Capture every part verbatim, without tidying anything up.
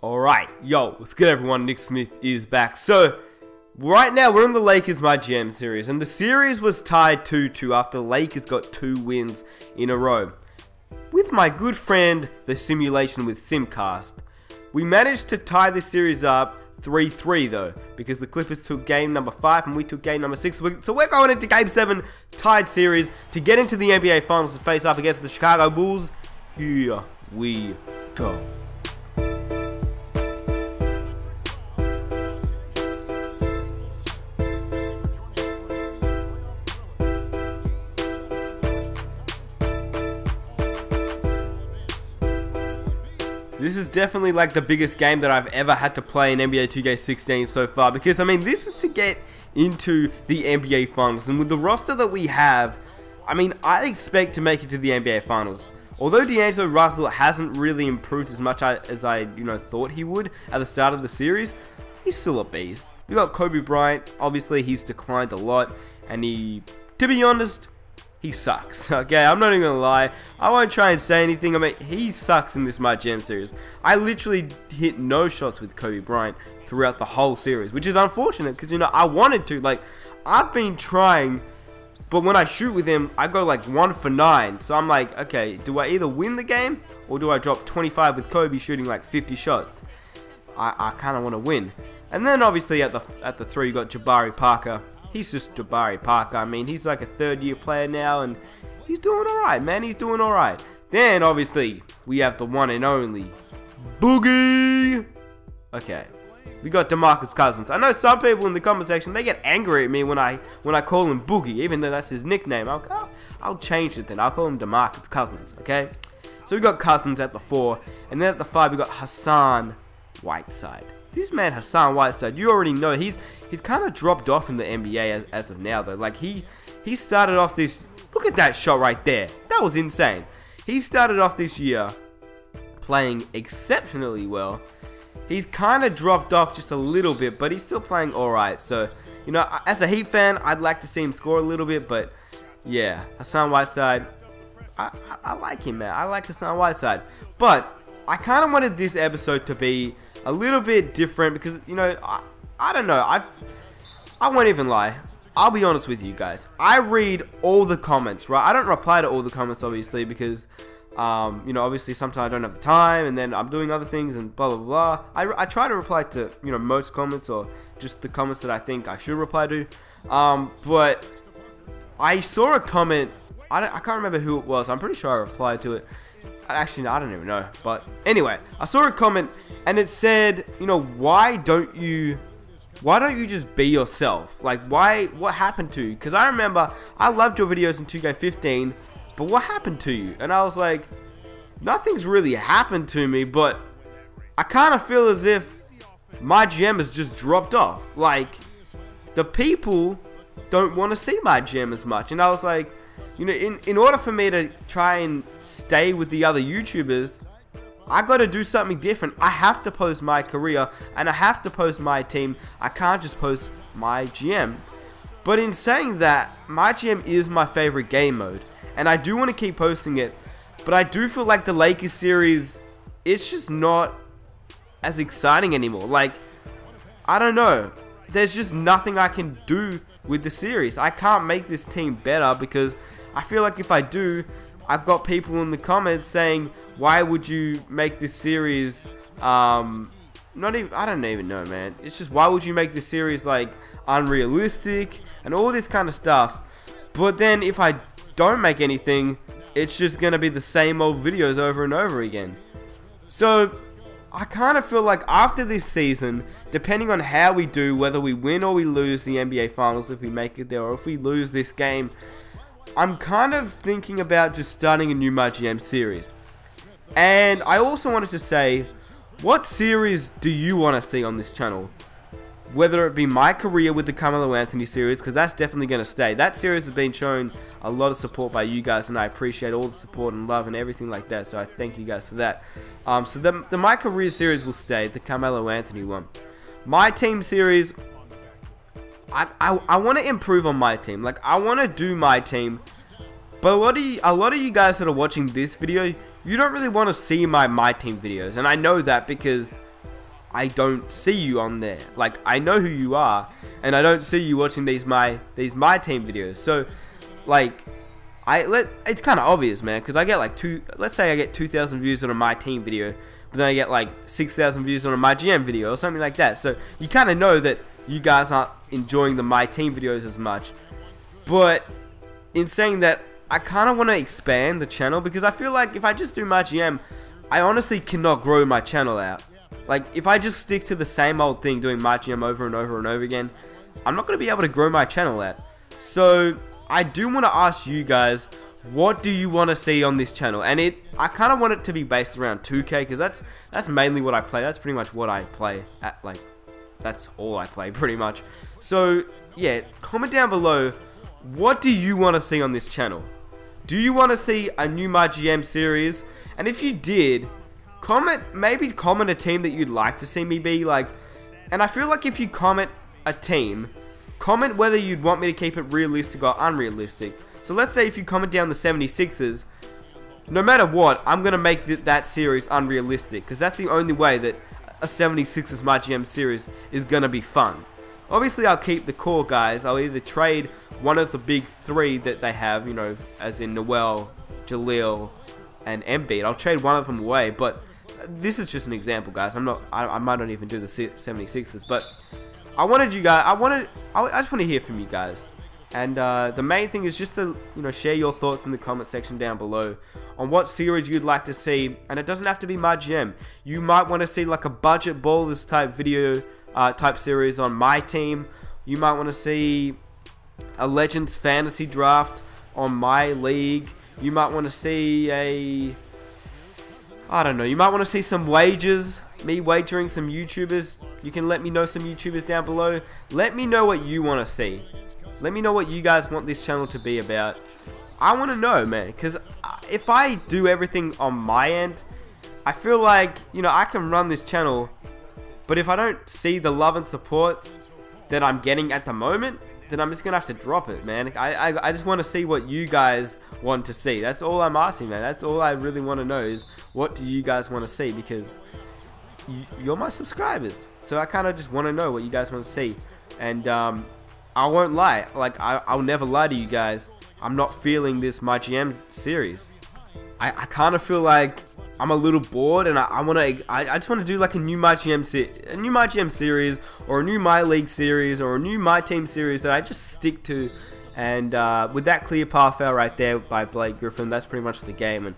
Alright, yo, what's good everyone, Nick Smith is back. So, right now we're in the Lakers My G M series, and the series was tied two two after the Lakers got two wins in a row. With my good friend, The Simulation with Simcast, we managed to tie this series up three three though, because the Clippers took game number five and we took game number six, so we're going into game seven tied series to get into the N B A Finals to face up against the Chicago Bulls. Here we go. This is definitely like the biggest game that I've ever had to play in N B A two K sixteen so far, because I mean this is to get into the N B A Finals, and with the roster that we have, I mean I expect to make it to the N B A Finals. Although D'Angelo Russell hasn't really improved as much as I you know thought he would at the start of the series, he's still a beast. We got Kobe Bryant, obviously he's declined a lot, and he, to be honest, he sucks. Okay, I'm not even gonna lie. I won't try and say anything. I mean, he sucks in this My G M series. I literally hit no shots with Kobe Bryant throughout the whole series, which is unfortunate because, you know, I wanted to. Like, I've been trying, but when I shoot with him, I go like one for nine. So I'm like, okay, do I either win the game or do I drop twenty-five with Kobe shooting like fifty shots? I, I kind of want to win. And then obviously at the at the three, you got Jabari Parker. He's just Jabari Parker. I mean, he's like a third-year player now, and he's doing all right, man. He's doing all right. Then, obviously, we have the one and only Boogie. Okay, we got DeMarcus Cousins. I know some people in the comment section, they get angry at me when I when I call him Boogie, even though that's his nickname. I'll, I'll, I'll change it then. I'll call him DeMarcus Cousins, okay? So we got Cousins at the four, and then at the five, we got Hassan Whiteside. This man Hassan Whiteside, you already know he's he's kind of dropped off in the N B A as, as of now though. Like he he started off this. Look at that shot right there. That was insane. He started off this year playing exceptionally well. He's kind of dropped off just a little bit, but he's still playing all right. So you know, as a Heat fan, I'd like to see him score a little bit, but yeah, Hassan Whiteside, I I, I like him, man. I like Hassan Whiteside, but I kind of wanted this episode to be a little bit different because, you know, I, I don't know. I I won't even lie. I'll be honest with you guys. I read all the comments, right? I don't reply to all the comments, obviously, because, um, you know, obviously sometimes I don't have the time and then I'm doing other things and blah, blah, blah. I, I try to reply to, you know, most comments or just the comments that I think I should reply to. Um, but I saw a comment. I, don't, I can't remember who it was. I'm pretty sure I replied to it. Actually, no, I don't even know. But anyway, I saw a comment and it said, you know, why don't you, why don't you just be yourself? Like, why, what happened to you? Because I remember I loved your videos in two K fifteen, but what happened to you? And I was like, nothing's really happened to me, but I kind of feel as if my G M has just dropped off. Like, the people don't want to see my G M as much. And I was like, you know, in, in order for me to try and stay with the other YouTubers, I got to do something different. I have to post my career, and I have to post my team. I can't just post my G M. But in saying that, my G M is my favorite game mode, and I do want to keep posting it. But I do feel like the Lakers series, it's just not as exciting anymore. Like, I don't know. There's just nothing I can do with the series. I can't make this team better because I feel like if I do, I've got people in the comments saying, why would you make this series, um, not even, I don't even know, man. It's just, why would you make this series, like, unrealistic and all this kind of stuff. But then if I don't make anything, it's just going to be the same old videos over and over again. So I kind of feel like after this season, depending on how we do, whether we win or we lose the N B A Finals, if we make it there or if we lose this game, I'm kind of thinking about just starting a new My G M series. And I also wanted to say, what series do you want to see on this channel? Whether it be my career with the Carmelo Anthony series, because that's definitely going to stay. That series has been shown a lot of support by you guys, and I appreciate all the support and love and everything like that, so I thank you guys for that. Um, so the, the My Career series will stay, the Carmelo Anthony one. My Team series, I, I, I want to improve on my team. Like, I want to do my team, but a lot of you, a lot of you guys that are watching this video, you don't really want to see my My Team videos, and I know that because I don't see you on there. Like, I know who you are, and I don't see you watching these my these my team videos. So, like, I let it's kind of obvious, man, because I get like two. Let's say I get two thousand views on a my team video, but then I get like six thousand views on a my G M video or something like that. So you kind of know that you guys aren't enjoying the my team videos as much. But in saying that, I kind of want to expand the channel, because I feel like if I just do my G M, I honestly cannot grow my channel out. Like, if I just stick to the same old thing, doing my G M over and over and over again, I'm not going to be able to grow my channel out. So I do want to ask you guys, what do you want to see on this channel? And it, I kind of want it to be based around two K, because that's that's mainly what I play. That's pretty much what I play at, like, that's all I play pretty much. So yeah, comment down below, what do you want to see on this channel? Do you want to see a new My G M series? And if you did, comment, maybe comment a team that you'd like to see me be like. And I feel like if you comment a team, comment whether you'd want me to keep it realistic or unrealistic. So let's say if you comment down the seventy-sixers, no matter what, I'm going to make th that series unrealistic, because that's the only way that a seventy-sixers My G M series is going to be fun. Obviously, I'll keep the core guys. I'll either trade one of the big three that they have, you know, as in Noel, Jaleel, and Embiid. I'll trade one of them away, but this is just an example, guys. I'm not, I, I might not even do the seventy-sixers, but I wanted you guys, I wanted, I, I just want to hear from you guys. And uh, the main thing is just to, you know, share your thoughts in the comment section down below on what series you'd like to see. And it doesn't have to be My G M. You might want to see like a budget ballers type video, Uh, type series on My Team. You might want to see a Legends fantasy draft on My League. You might want to see a, I don't know, you might want to see some wagers, me wagering some YouTubers. You can let me know some YouTubers down below. Let me know what you want to see. Let me know what you guys want this channel to be about. I want to know, man, because if I do everything on my end, I feel like, you know, I can run this channel. But if I don't see the love and support that I'm getting at the moment, then I'm just going to have to drop it, man. I, I, I just want to see what you guys want to see. That's all I'm asking, man. That's all I really want to know is, what do you guys want to see? Because you, you're my subscribers. So I kind of just want to know what you guys want to see. And um, I won't lie. Like, I, I'll never lie to you guys. I'm not feeling this My G M series. I, I kind of feel like I'm a little bored, and I, I want to. I, I just want to do like a new My G M, se a new My G M series, or a new My League series, or a new My Team series that I just stick to. And uh, with that clear path out right there by Blake Griffin, that's pretty much the game. And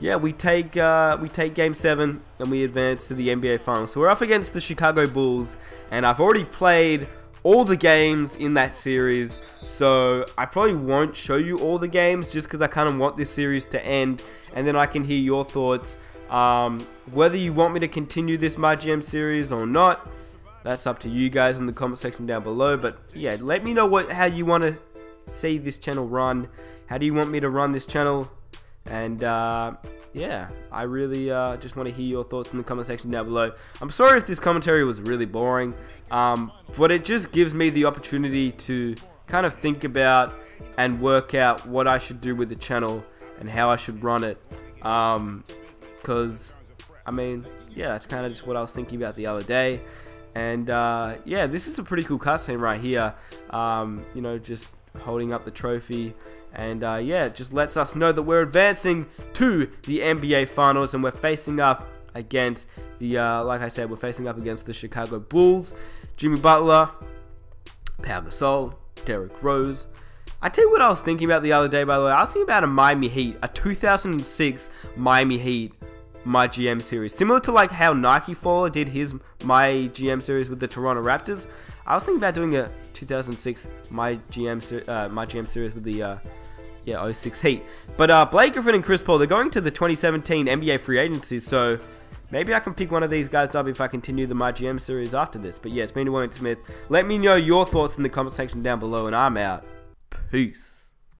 yeah, we take uh, we take Game Seven, and we advance to the N B A Finals. So we're up against the Chicago Bulls, and I've already played all the games in that series, so I probably won't show you all the games, just because I kind of want this series to end, and then I can hear your thoughts. Um, whether you want me to continue this My G M series or not, that's up to you guys in the comment section down below. But yeah, let me know what how you want to see this channel run. How do you want me to run this channel? And uh, yeah, I really uh, just want to hear your thoughts in the comment section down below. I'm sorry if this commentary was really boring, um, but it just gives me the opportunity to kind of think about and work out what I should do with the channel and how I should run it. Um, 'cause, I mean, yeah, that's kind of just what I was thinking about the other day. And uh, yeah, this is a pretty cool cutscene right here. Um, you know, just holding up the trophy. And uh, yeah, it just lets us know that we're advancing to the N B A Finals, and we're facing up against the, uh, like I said, we're facing up against the Chicago Bulls, Jimmy Butler, Pau Gasol, Derek Rose. I tell you what I was thinking about the other day, by the way. I was thinking about a Miami Heat, a two thousand six Miami Heat My G M series, similar to like how Nike Faller did his My G M series with the Toronto Raptors. I was thinking about doing a two thousand six My G M uh, My G M series with the uh, yeah oh six Heat. But uh, Blake Griffin and Chris Paul, they're going to the twenty seventeen N B A free agency, so maybe I can pick one of these guys up if I continue the My G M series after this. But yeah, it's been Warren Smith. Let me know your thoughts in the comment section down below, and I'm out. Peace.